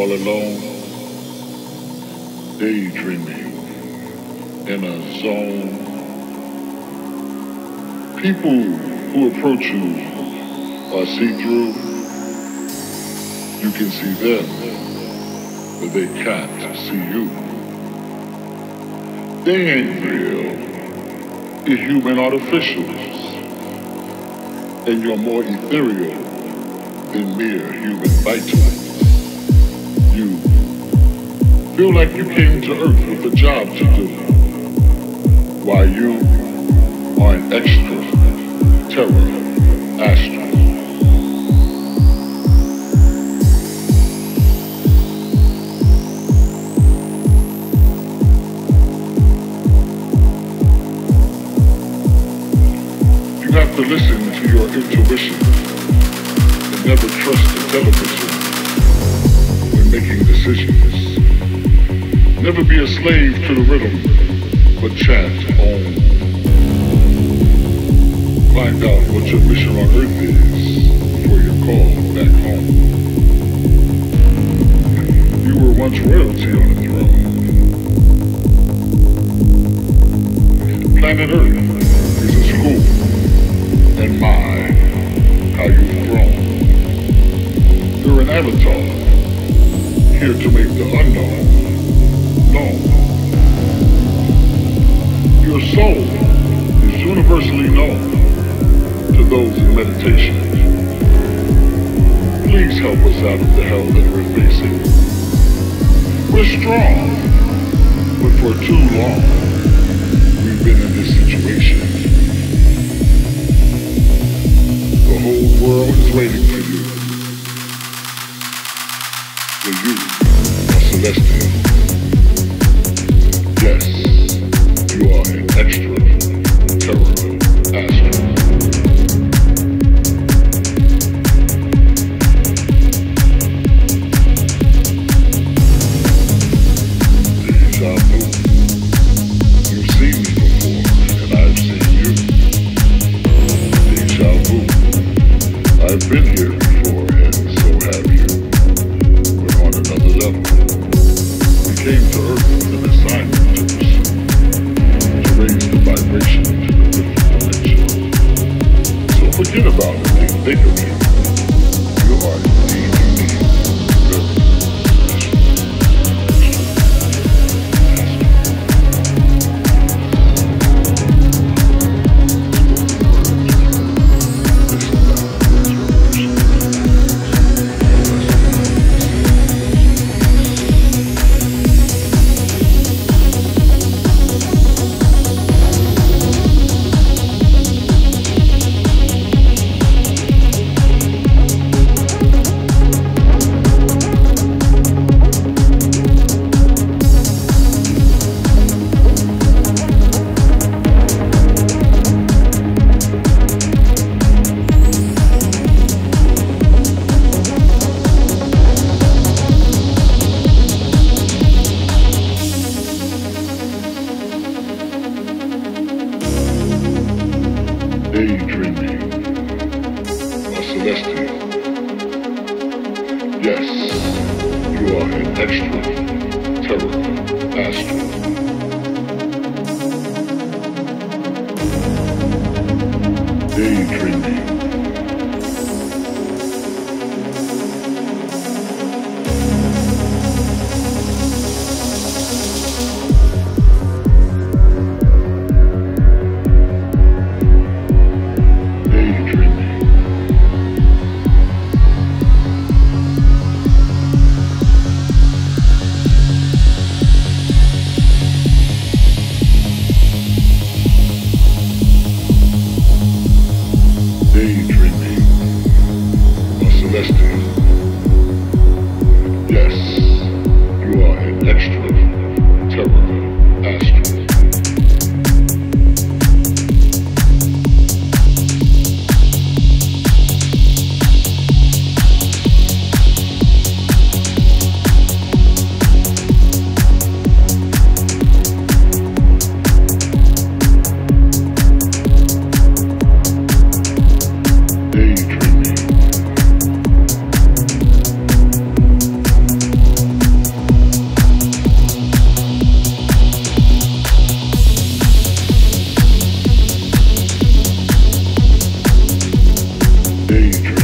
all alone, daydreaming in a zone. People who approach you are see-through. You can see them, but they can't see you. They ain't real. You're human artificials, and you're more ethereal than mere human vitality. You feel like you came to earth with a job to do, while you are an extra terror astral. You have to listen to your intuition and never trust the television. Making decisions. Never be a slave to the rhythm, but chant on. Find out what your mission on earth is before your call back home. You were once royalty on the throne. Planet Earth is a school, and my, how you've grown. You're an avatar. Here to make the unknown known. Your soul is universally known to those in meditation. Please help us out of the hell that we're facing. We're strong, but for too long, we've been in this situation. The whole world is waiting for you. You are celestial. Yes, you are an extra terror astral. Deja vu. You've seen me before, and I've seen you. Deja vu. I've been here before, and so have you. Level. We came to Earth with an assignment to pursue, to raise the vibration to the fifth dimension. So forget about it and think of you. You are indeed unique. Daydreaming, a celestial. Yes, you are an extra terror astral. Daydreaming. danger.